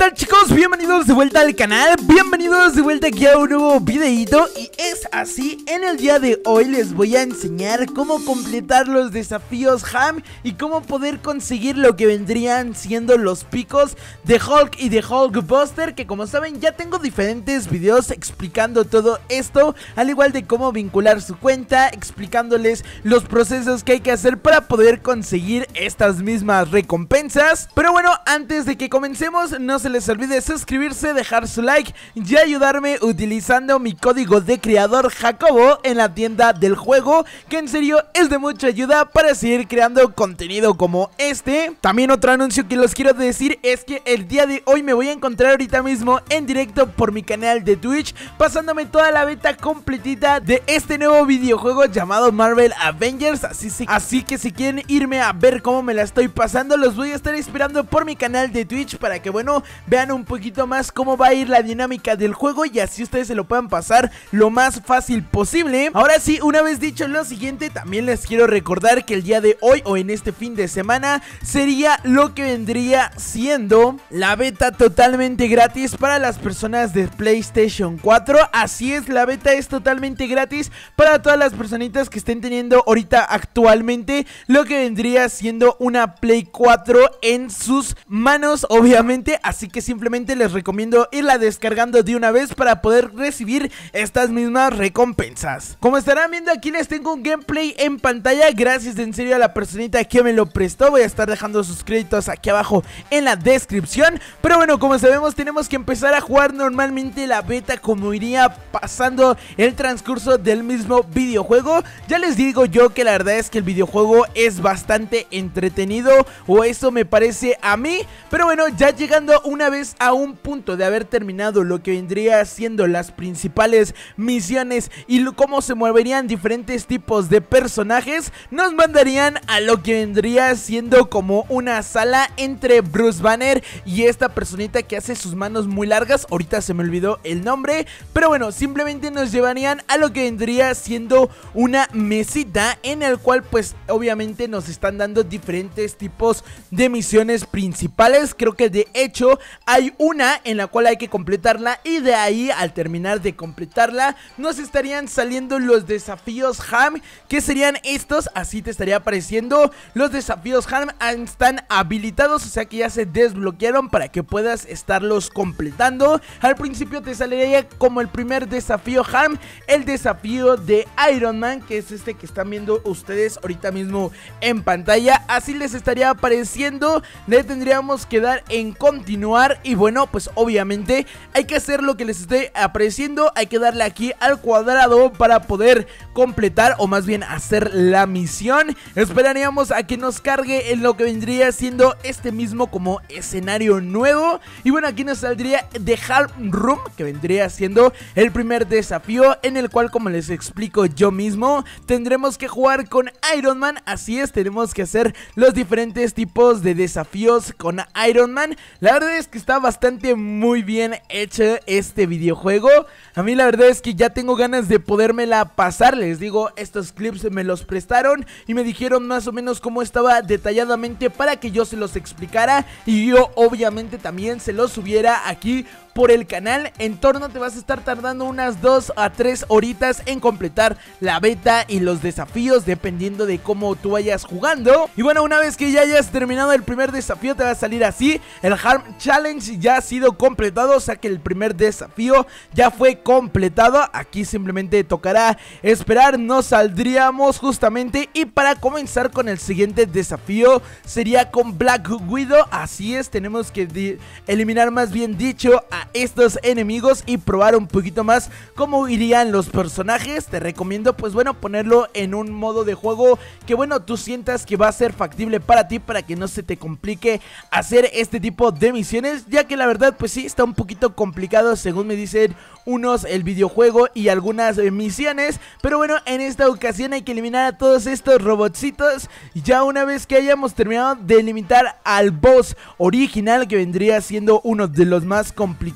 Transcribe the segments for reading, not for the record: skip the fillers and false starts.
tal, chicos? Bienvenidos de vuelta al canal, bienvenidos de vuelta aquí a un nuevo videito. Y es así, en el día de hoy les voy a enseñar cómo completar los desafíos HARM y cómo poder conseguir lo que vendrían siendo los picos de Hulk y de Hulk Buster, que como saben ya tengo diferentes videos explicando todo esto, al igual de cómo vincular su cuenta, explicándoles los procesos que hay que hacer para poder conseguir estas mismas recompensas. Pero bueno, antes de que comencemos, no se les olvide suscribirse, dejar su like y ayudarme utilizando mi código de creador JACOBO en la tienda del juego, que en serio es de mucha ayuda para seguir creando contenido como este. También otro anuncio que los quiero decir es que el día de hoy me voy a encontrar ahorita mismo en directo por mi canal de Twitch, pasándome toda la beta completita de este nuevo videojuego llamado Marvel Avengers. Así que si quieren irme a ver cómo me la estoy pasando, los voy a estar esperando por mi canal de Twitch para que, bueno, vean un poquito más cómo va a ir la dinámica del juego y así ustedes se lo puedan pasar lo más fácil posible. Ahora sí, una vez dicho lo siguiente, también les quiero recordar que el día de hoy o en este fin de semana sería lo que vendría siendo la beta totalmente gratis para las personas de PlayStation 4. Así es, la beta es totalmente gratis para todas las personitas que estén teniendo ahorita actualmente lo que vendría siendo una Play 4 en sus manos, obviamente. Así que simplemente les recomiendo irla descargando de una vez para poder recibir estas mismas recompensas. Como estarán viendo, aquí les tengo un gameplay en pantalla, gracias en serio a la personita que me lo prestó. Voy a estar dejando sus créditos aquí abajo en la descripción. Pero bueno, como sabemos, tenemos que empezar a jugar normalmente la beta como iría pasando el transcurso del mismo videojuego. Ya les digo yo que la verdad es que el videojuego es bastante entretenido, o eso me parece a mí. Pero bueno, ya llegando una vez a un punto de haber terminado lo que vendría siendo las principales misiones y cómo se moverían diferentes tipos de personajes, nos mandarían a lo que vendría siendo como una sala entre Bruce Banner y esta personita que hace sus manos muy largas. Ahorita se me olvidó el nombre, pero bueno, simplemente nos llevarían a lo que vendría siendo una mesita en el cual pues obviamente nos están dando diferentes tipos de misiones principales. Creo que de hecho hay una en la cual hay que completarla y de ahí, al terminar de completarla, nos estarían saliendo los desafíos HARM, que serían estos. Así te estaría apareciendo los desafíos HARM, están habilitados, o sea que ya se desbloquearon para que puedas estarlos completando. Al principio te saliría como el primer desafío HARM, el desafío de Iron Man, que es este que están viendo ustedes ahorita mismo en pantalla. Así les estaría apareciendo, le tendríamos que dar en continuar y bueno, pues obviamente hay que hacer lo que les esté apareciendo, hay que darle aquí al cuadrado para poder completar, o más bien hacer la misión. Esperaríamos a que nos cargue en lo que vendría siendo este mismo como escenario nuevo y bueno, aquí nos saldría The Harm Room, que vendría siendo el primer desafío, en el cual, como les explico yo mismo, tendremos que jugar con Iron Man. Así es, tenemos que hacer los diferentes tipos de desafíos con Iron Man. La verdad es que está bastante muy bien hecho este videojuego. A mí la verdad es que ya tengo ganas de podérmela pasar. Les digo, estos clips me los prestaron y me dijeron más o menos cómo estaba detalladamente para que yo se los explicara y yo obviamente también se los subiera aquí por el canal. En torno te vas a estar tardando unas 2 a 3 horitas en completar la beta y los desafíos, dependiendo de cómo tú vayas jugando. Y bueno, una vez que ya hayas terminado el primer desafío, te va a salir así: el HARM Challenge ya ha sido completado, o sea que el primer desafío ya fue completado. Aquí simplemente tocará esperar, nos saldríamos justamente y para comenzar con el siguiente desafío sería con Black Widow. Así es, tenemos que eliminar, más bien dicho, a estos enemigos y probar un poquito más cómo irían los personajes. Te recomiendo pues bueno ponerlo en un modo de juego que bueno tú sientas que va a ser factible para ti, para que no se te complique hacer este tipo de misiones, ya que la verdad pues sí está un poquito complicado según me dicen unos el videojuego y algunas misiones. Pero bueno, en esta ocasión hay que eliminar a todos estos robotcitos. Ya una vez que hayamos terminado de limitar al boss original, que vendría siendo uno de los más complicados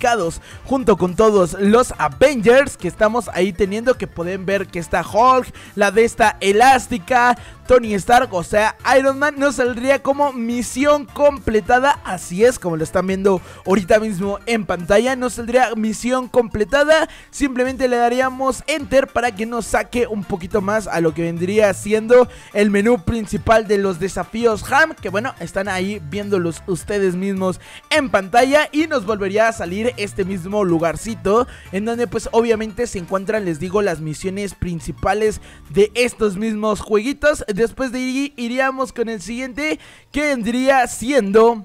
junto con todos los Avengers que estamos ahí teniendo, que pueden ver que está Hulk, la de esta elástica, Tony Stark, o sea Iron Man, nos saldría como misión completada. Así es, como lo están viendo ahorita mismo en pantalla, nos saldría misión completada. Simplemente le daríamos enter para que nos saque un poquito más a lo que vendría siendo el menú principal de los desafíos HARM, que bueno, están ahí viéndolos ustedes mismos en pantalla, y nos volvería a salir este mismo lugarcito en donde pues obviamente se encuentran, les digo, las misiones principales de estos mismos jueguitos. Después de ahí iríamos con el siguiente, que vendría siendo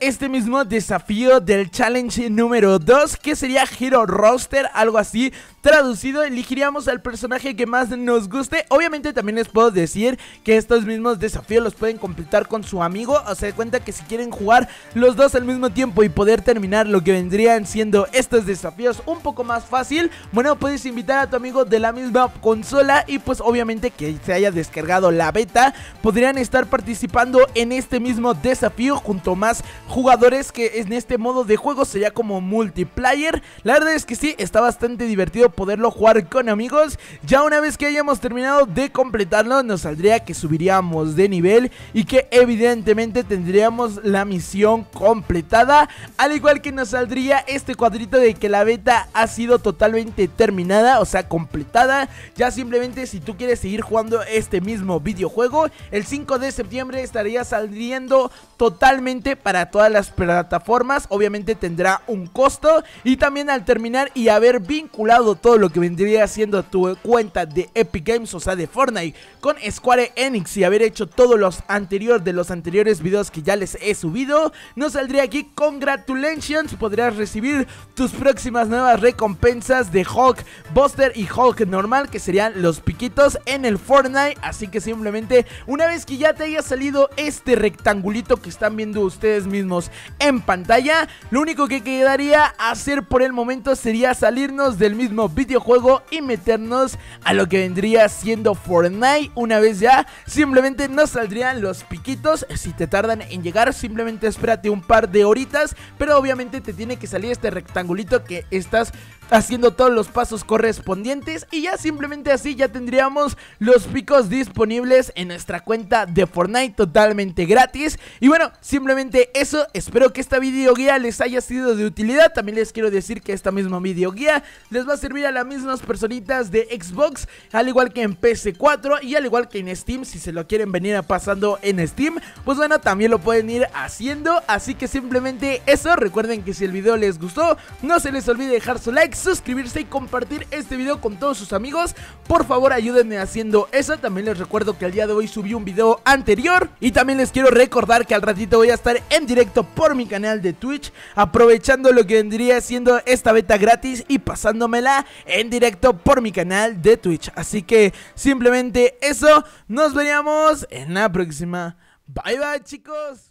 este mismo desafío del challenge número 2, que sería Hero Roster, algo así traducido. Elegiríamos al personaje que más nos guste. Obviamente también les puedo decir que estos mismos desafíos los pueden completar con su amigo, o sea, de cuenta que si quieren jugar los dos al mismo tiempo y poder terminar lo que vendrían siendo estos desafíos un poco más fácil, bueno, puedes invitar a tu amigo de la misma consola y pues obviamente que se haya descargado la beta, podrían estar participando en este mismo desafío junto a más jugadores, que en este modo de juego sería como multiplayer. La verdad es que sí, está bastante divertido poderlo jugar con amigos. Ya una vez que hayamos terminado de completarlo, nos saldría que subiríamos de nivel y que evidentemente tendríamos la misión completada, al igual que nos saldría este cuadrito de que la beta ha sido totalmente terminada, o sea completada. Ya simplemente si tú quieres seguir jugando este mismo videojuego, el 5 de septiembre estaría saliendo totalmente para todas las plataformas. Obviamente tendrá un costo, y también al terminar y haber vinculado todo lo que vendría siendo tu cuenta de Epic Games, o sea de Fortnite, con Square Enix, y haber hecho todos los anteriores videos que ya les he subido, nos saldría aquí congratulations, podrías recibir tus próximas nuevas recompensas de Hulk Buster y Hulk normal, que serían los piquitos en el Fortnite. Así que simplemente una vez que ya te haya salido este rectangulito que están viendo ustedes mismos en pantalla, lo único que quedaría hacer por el momento sería salirnos del mismo videojuego y meternos a lo que vendría siendo Fortnite. Una vez ya, simplemente nos saldrían los piquitos. Si te tardan en llegar, simplemente espérate un par de horitas, pero obviamente te tiene que salir este rectangulito que estás haciendo todos los pasos correspondientes, y ya simplemente así ya tendríamos los picos disponibles en nuestra cuenta de Fortnite totalmente gratis. Y bueno, simplemente eso. Espero que esta videoguía les haya sido de utilidad. También les quiero decir que esta misma videoguía les va a servir a las mismas personitas de Xbox, al igual que en PS4 y al igual que en Steam. Si se lo quieren venir pasando en Steam, pues bueno, también lo pueden ir haciendo. Así que simplemente eso. Recuerden que si el video les gustó, no se les olvide dejar su like, suscribirse y compartir este video con todos sus amigos. Por favor, ayúdenme haciendo eso. También les recuerdo que el día de hoy subí un video anterior, y también les quiero recordar que al ratito voy a estar en directo por mi canal de Twitch, aprovechando lo que vendría siendo esta beta gratis y pasándomela en directo por mi canal de Twitch. Así que simplemente eso, nos veríamos en la próxima. Bye bye, chicos.